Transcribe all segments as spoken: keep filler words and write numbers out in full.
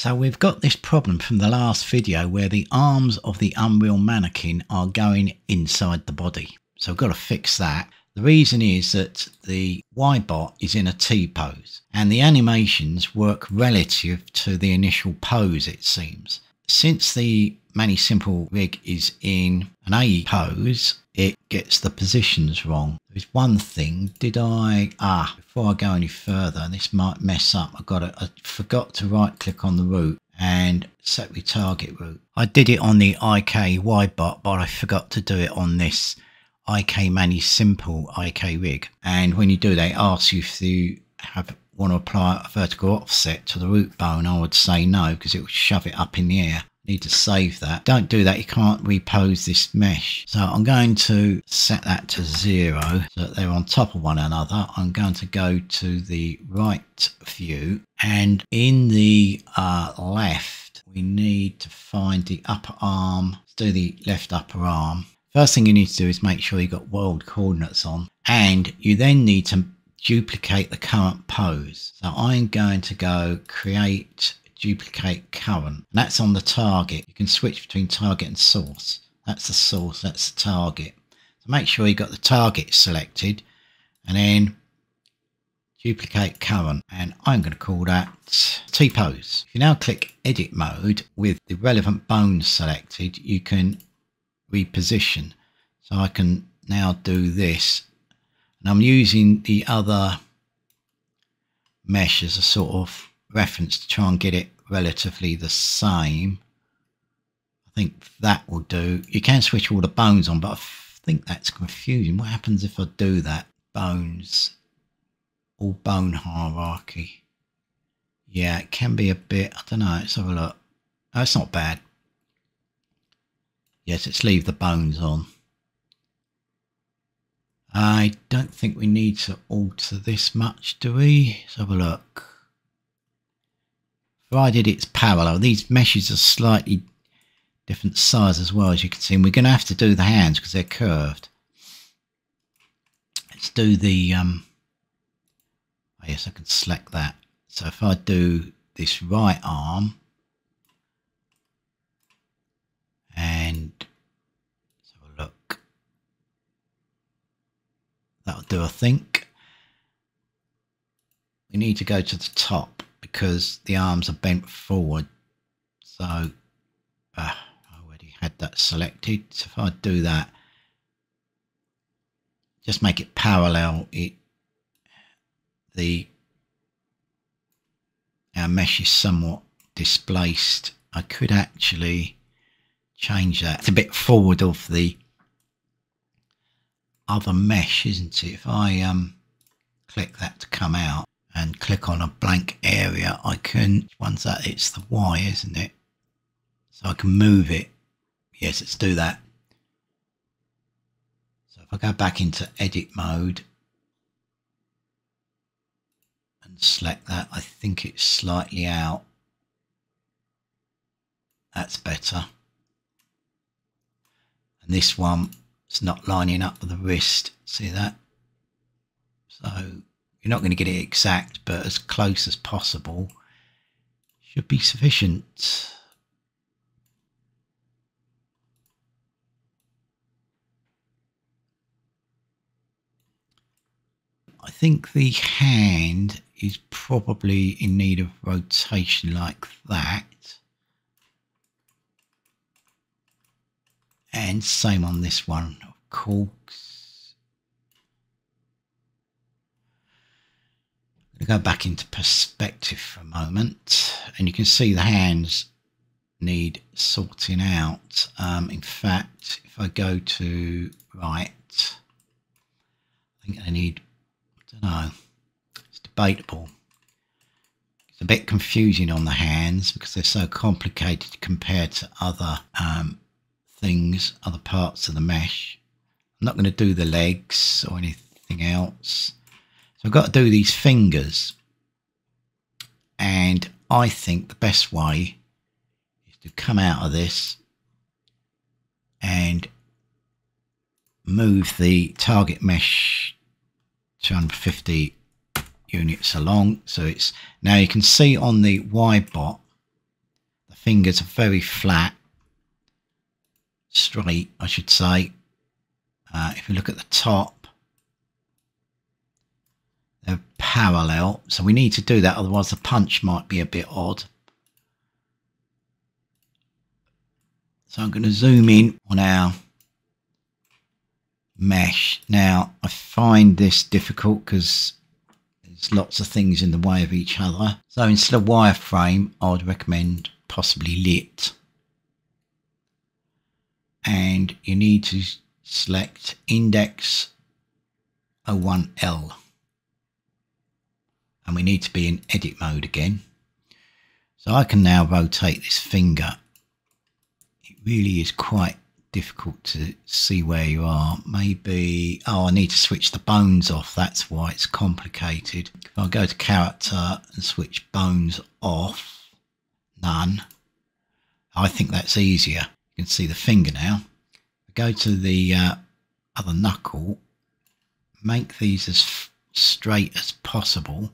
So we've got this problem from the last video where the arms of the Unreal Mannequin are going inside the body. So I've got to fix that. The reason is that the Y-bot is in a T-pose and the animations work relative to the initial pose, it seems. Since the Manny Simple rig is in an A pose, it gets the positions wrong. There's one thing, did I, ah, before I go any further, this might mess up. I got it, I forgot to right click on the route and set retarget route. I did it on the I K Y-bot, but I forgot to do it on this I K Manny Simple I K rig. And when you do that, it asks you if you have, want to apply a vertical offset to the root bone. I would say no, because it will shove it up in the air. Need to save that. Don't do that, you can't repose this mesh. So I'm going to set that to zero so that they're on top of one another. I'm going to go to the right view, and in the uh, left we need to find the upper arm. Let's do the left upper arm. First thing you need to do is make sure you've got world coordinates on, and you then need to duplicate the current pose. So I'm going to go create duplicate current. That's on the target. You can switch between target and source. That's the source, that's the target. So make sure you got the target selected and then duplicate current, and I'm going to call that T-pose. If you now click edit mode with the relevant bone selected, you can reposition. So I can now do this, and I'm using the other mesh as a sort of reference to try and get it relatively the same. I think that will do. You can switch all the bones on, but I think that's confusing. What happens if I do that? Bones, all bone hierarchy. Yeah, it can be a bit, I don't know, let's have a look. Oh, it's not bad. Yes, let's leave the bones on. I don't think we need to alter this much, do we? Let's have a look. Provided it's parallel. These meshes are slightly different size as well, as you can see, and we're going to have to do the hands because they're curved. Let's do the um I guess I can select that. So if I do this right arm and let's have a look, that'll do. I think we need to go to the top because the arms are bent forward. So uh, I already had that selected. So if I do that, just make it parallel, it the our mesh is somewhat displaced. I could actually change that. It's a bit forward of the other mesh, isn't it? If I um click that to come out and click on a blank area, I can, once that, it's the Y, isn't it? So I can move it. Yes, let's do that. So if I go back into edit mode and select that, I think it's slightly out. That's better. And this one, it's not lining up with the wrist. See that? So you're not going to get it exact, but as close as possible should be sufficient. I think the hand is probably in need of rotation like that. And same on this one, of course. Go back into perspective for a moment, and you can see the hands need sorting out. Um, in fact, if I go to right, I think I need, I don't know, it's debatable. It's a bit confusing on the hands because they're so complicated compared to other um, things, other parts of the mesh. I'm not going to do the legs or anything else. So I've got to do these fingers, and I think the best way is to come out of this and move the target mesh two hundred fifty units along. So it's now, you can see on the Y-bot fingers are very flat, straight, I should say. Uh, if you look at the top, they're parallel. So we need to do that, otherwise the punch might be a bit odd. So I'm going to zoom in on our mesh. Now, I find this difficult because there's lots of things in the way of each other. So instead of wireframe, I would recommend possibly lit. And you need to select index zero one L. And we need to be in edit mode again. So I can now rotate this finger. It really is quite difficult to see where you are. Maybe, oh, I need to switch the bones off. That's why it's complicated. If I go to character and switch bones off, none. I think that's easier. You can see the finger now. Go to the uh, other knuckle, make these as straight as possible.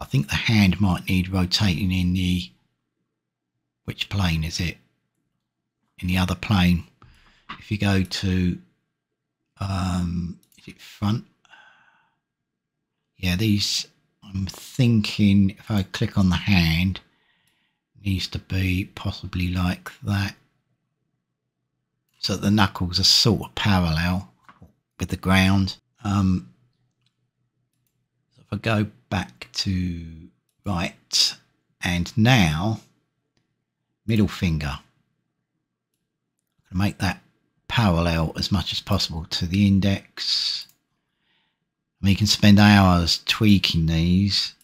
I think the hand might need rotating in the, which plane is it? In the other plane. If you go to, um, is it front? Yeah, these, I'm thinking if I click on the hand, needs to be possibly like that, so that the knuckles are sort of parallel with the ground. Um, if I go back to right, and now middle finger, I'm going to make that parallel as much as possible to the index. I mean, you can spend hours tweaking these.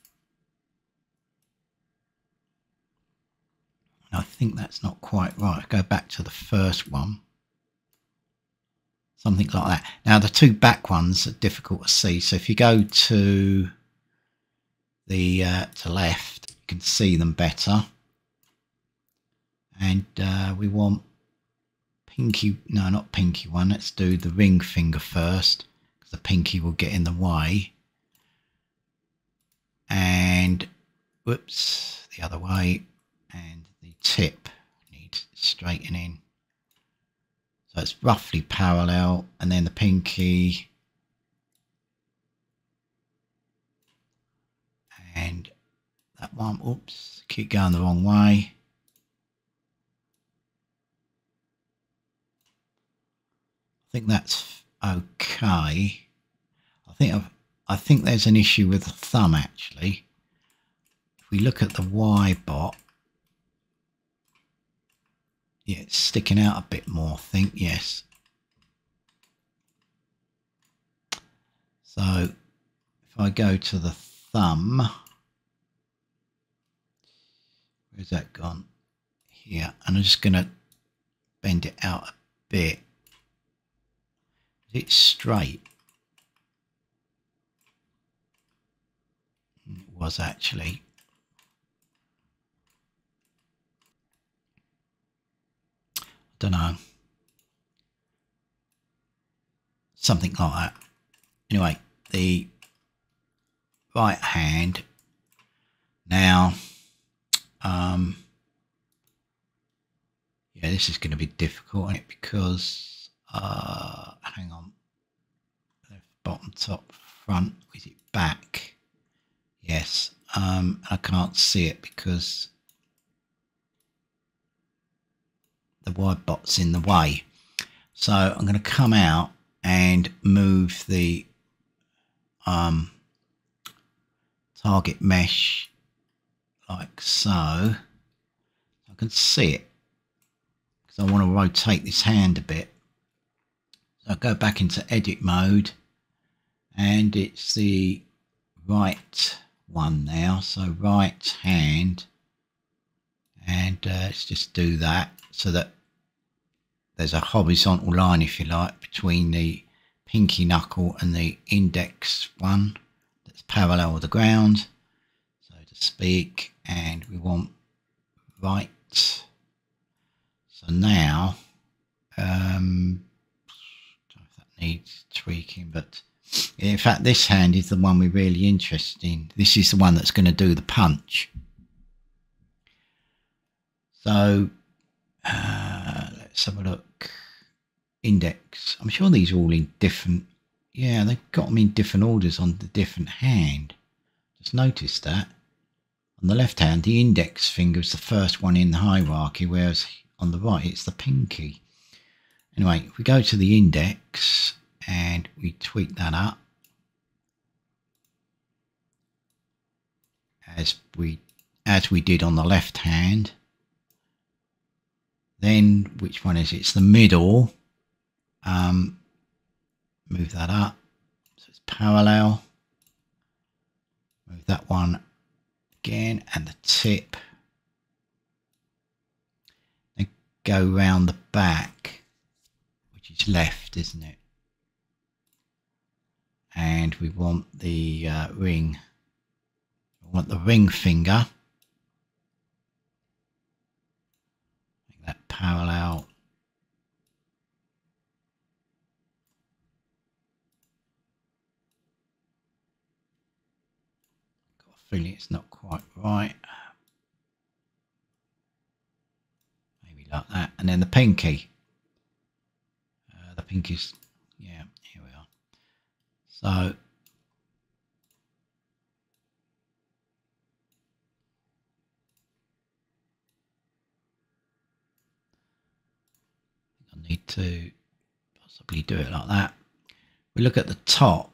I think that's not quite right. Go back to the first one, something like that. Now the two back ones are difficult to see, so if you go to the uh, to left, you can see them better. And uh, we want pinky, no, not pinky one. Let's do the ring finger first, because the pinky will get in the way. And whoops, the other way. And the tip needs straightening, so it's roughly parallel. And then the pinky, and that one, oops, keep going the wrong way. I think that's okay. I think I've, I think there's an issue with the thumb actually. If we look at the Y-bot, yeah, it's sticking out a bit more, I think, yes. So if I go to the thumb, where's that gone? Here, and I'm just going to bend it out a bit. Is it straight? It was actually. Don't know, something like that. Anyway, the right hand now, um yeah, this is going to be difficult, isn't it? Because uh hang on, left, bottom, top, front, is it back? Yes. um I can't see it because the Y-bot's in the way. So I'm going to come out and move the um, target mesh like so. I can see it because I want to rotate this hand a bit. So I go back into edit mode, and it's the right one now. So right hand, and uh, let's just do that so that there's a horizontal line, if you like, between the pinky knuckle and the index one that's parallel with the ground, so to speak. And we want right. So now, um, I don't know if that needs tweaking, but in fact this hand is the one we're really interested in. This is the one that's going to do the punch. So uh, let's have a look. Index. I'm sure these are all in different. Yeah, they've got them in different orders on the different hand. Just notice that. On the left hand, the index finger is the first one in the hierarchy, whereas on the right, it's the pinky. Anyway, if we go to the index and we tweak that up as we as we did on the left hand, then which one is it? It's the middle. Um, move that up so it's parallel. Move that one again, and the tip. Then go round the back, which is left, isn't it? And we want the uh, ring. We want the ring finger. Make that parallel. Got a feeling it's not quite right. Maybe like that. And then the pinky. Uh, the pinky's, yeah, here we are. So I need to possibly do it like that. We look at the top.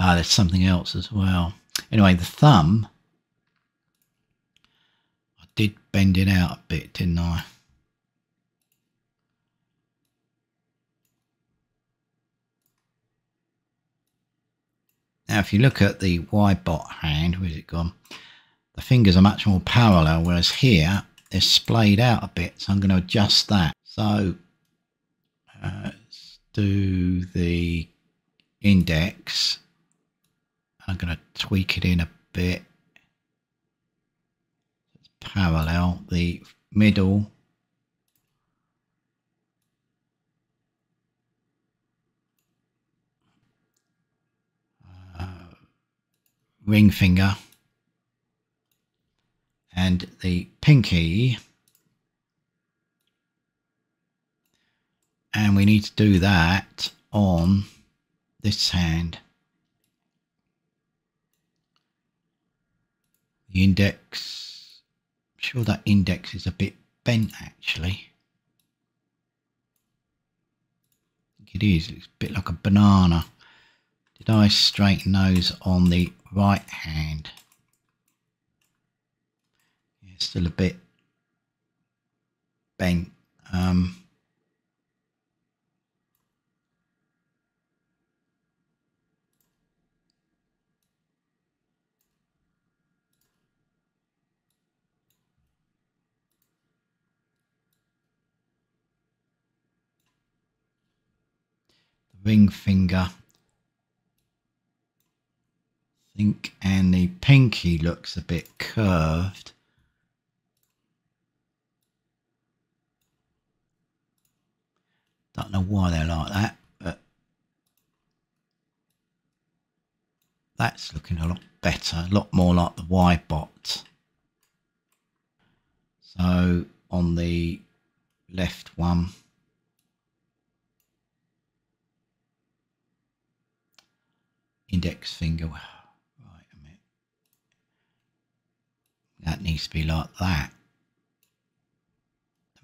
Ah, there's something else as well. Anyway, the thumb. I did bend it out a bit, didn't I? Now, if you look at the Y-bot hand, where's it gone? The fingers are much more parallel, whereas here they're splayed out a bit. So I'm going to adjust that. So uh, let's do the index. I'm going to tweak it in a bit. It's parallel. The middle. Ring finger and the pinky, and we need to do that on this hand. The index, I'm sure that index is a bit bent actually. I think it is, it looks a bit like a banana. Did I straighten those on the right hand? Yeah, still a bit bent. Um, the ring finger. Think, and the pinky looks a bit curved. Don't know why they're like that, but that's looking a lot better, a lot more like the Y-bot. So on the left one, index finger. That needs to be like that.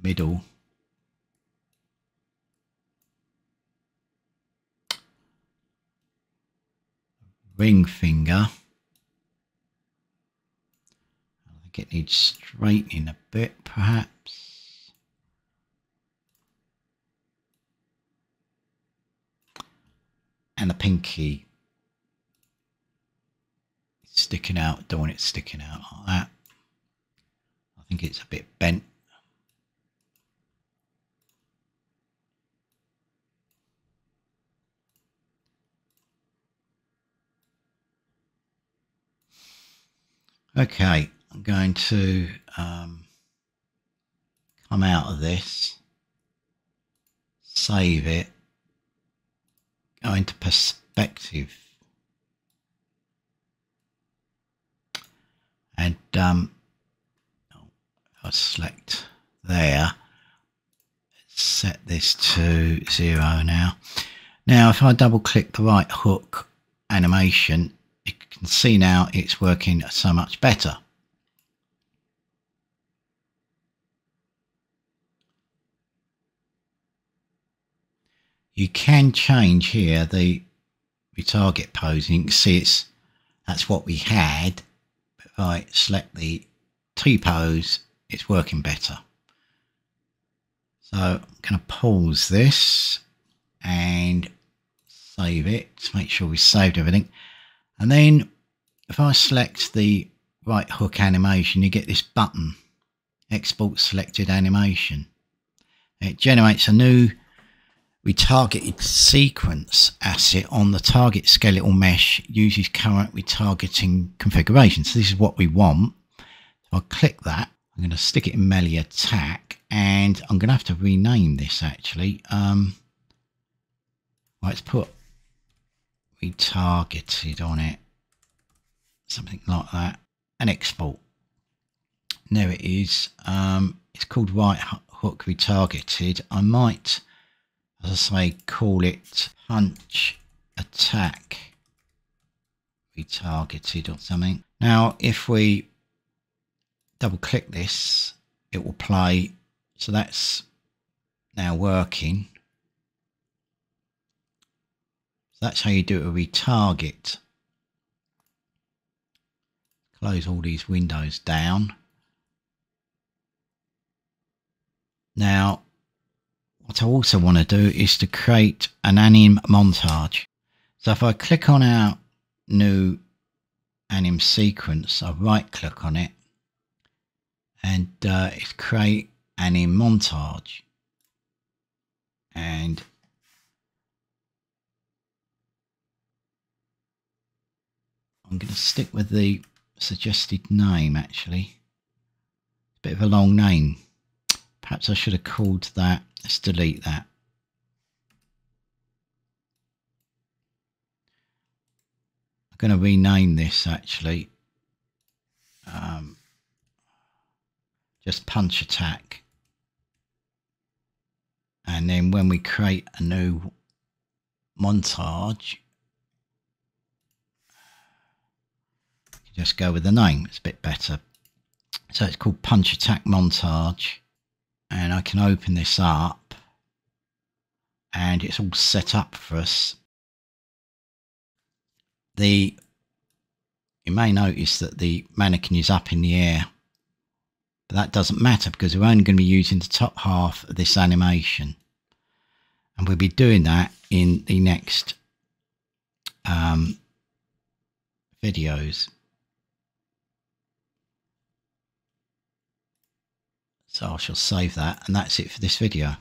The middle. Ring finger. I think it needs straightening a bit, perhaps. And the pinky. It's sticking out. Don't want it sticking out like that. I think it's a bit bent. Okay, I'm going to um, come out of this, save it, go into perspective. and um, I'll select there, set this to zero now. Now if I double click the right hook animation, you can see now it's working so much better. You can change here the retarget posing. You can see it's that's what we had. But if I select the T-Pose, it's working better. So I'm going to pause this and save it to make sure we saved everything. And then if I select the right hook animation, you get this button, export selected animation. It generates a new retargeted sequence asset on the target skeletal mesh, uses current retargeting configuration. So this is what we want. I'll click that. I'm going to stick it in melee attack, and I'm going to have to rename this actually. Um, let's put retargeted on it, something like that, and export. And there it is. Um, it's called right hook retargeted. I might, as I say, call it punch attack retargeted or something. Now if we double click this, it will play. So that's now working. So that's how you do a retarget. Close all these windows down. Now what I also want to do is to create an anim montage. So if I click on our new anim sequence, I right click on it, and uh, it's create anim montage. And I'm going to stick with the suggested name actually. It's a bit of a long name. Perhaps I should have called that. Let's delete that. I'm going to rename this actually. Um, just punch attack. And then when we create a new montage, just go with the name. It's a bit better. So it's called punch attack montage. And I can open this up, and it's all set up for us. The you may notice that the mannequin is up in the air, but that doesn't matter because we're only going to be using the top half of this animation, and we'll be doing that in the next um, videos. So I shall save that, and that's it for this video.